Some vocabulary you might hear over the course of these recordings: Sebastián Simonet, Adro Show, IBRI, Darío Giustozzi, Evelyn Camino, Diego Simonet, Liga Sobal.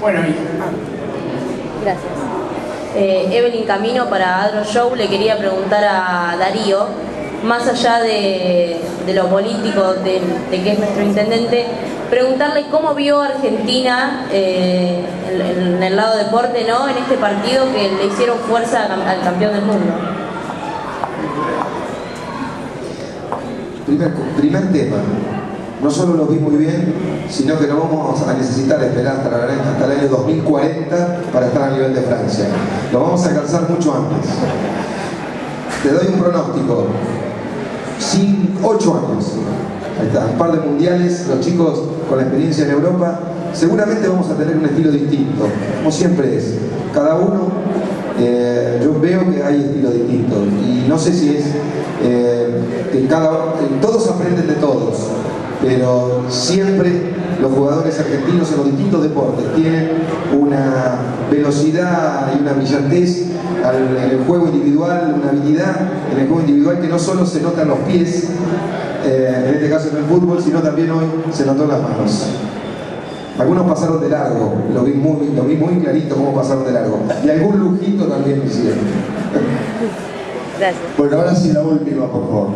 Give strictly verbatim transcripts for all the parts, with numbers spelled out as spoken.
Bueno, y... ah. Gracias. Eh, Evelyn Camino para Adro Show. Le quería preguntar a Darío, más allá de, de lo político, de, de que es nuestro intendente, preguntarle cómo vio Argentina eh, en, en el lado deporte, ¿no? En este partido que le hicieron fuerza al campeón del mundo. Primer, primer tema, no solo lo vi muy bien, sino que lo vamos a necesitar esperar hasta, la, hasta el año dos mil cuarenta para estar a nivel de Francia. Lo vamos a alcanzar mucho antes. Te doy un pronóstico. ocho años. Ahí está, un par de mundiales, los chicos con la experiencia en Europa, seguramente vamos a tener un estilo distinto, como siempre es. Cada uno, eh, yo veo que hay estilos distintos, y no sé si es eh, que cada, todos aprenden de todos, pero siempre los jugadores argentinos en los distintos deportes tienen una velocidad y una brillantez en el juego individual, una habilidad en el juego individual que no solo se nota en los pies, Eh, en este caso en el fútbol, sino también hoy se notó en las manos. Algunos pasaron de largo, lo vi muy, lo vi muy clarito cómo pasaron de largo, y algún lujito también lo hicieron. Gracias. Bueno, ahora sí la última, por favor.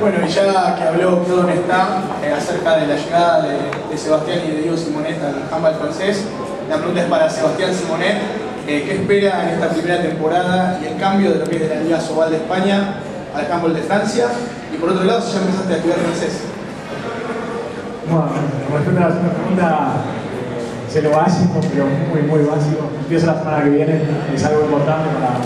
Bueno, y ya que habló Claude está eh, acerca de la llegada de, de Sebastián y de Diego Simonet al handball francés, la pregunta es para Sebastián Simonet, eh, ¿qué espera en esta primera temporada y el cambio de lo que es de la Liga Sobal de España al handball de Francia? Y por otro lado, ya empezaste a estudiar francés. Bueno, respondo a la segunda pregunta, sé lo básico, pero muy, muy básico. Empieza la semana que viene, es algo importante para,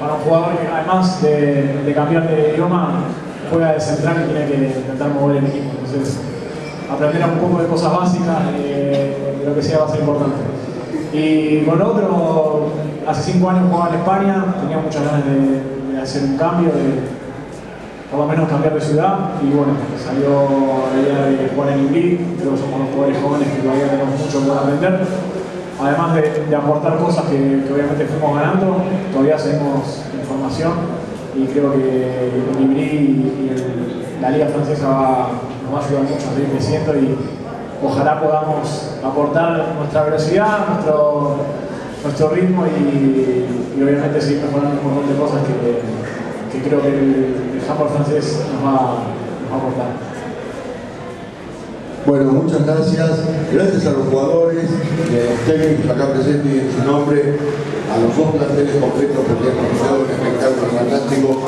para un jugador que, además de, de cambiar de idioma, juega de central y tiene que intentar mover el equipo. Entonces, aprender un poco de cosas básicas, eh, de lo que sea, va a ser importante. Y con otro, hace cinco años jugaba en España, tenía muchas ganas de, de hacer un cambio, de, por lo menos cambiar de ciudad, y bueno, salió la idea de jugar en I B R I. Creo que somos los jugadores jóvenes que todavía tenemos mucho para aprender, además de, de aportar cosas que, que obviamente fuimos ganando, todavía seguimos en formación, y creo que el I B R I y el, la Liga Francesa va, nos va a ayudar mucho a seguir creciendo, y ojalá podamos aportar nuestra velocidad, nuestro, nuestro ritmo, y, y obviamente seguir mejorando un montón de cosas que... que creo que el handball francés nos va, nos va a aportar. Bueno, muchas gracias. Gracias a los jugadores, a los técnicos acá presentes y en su nombre, a los dos planteles completos porque han realizado un espectáculo fantástico.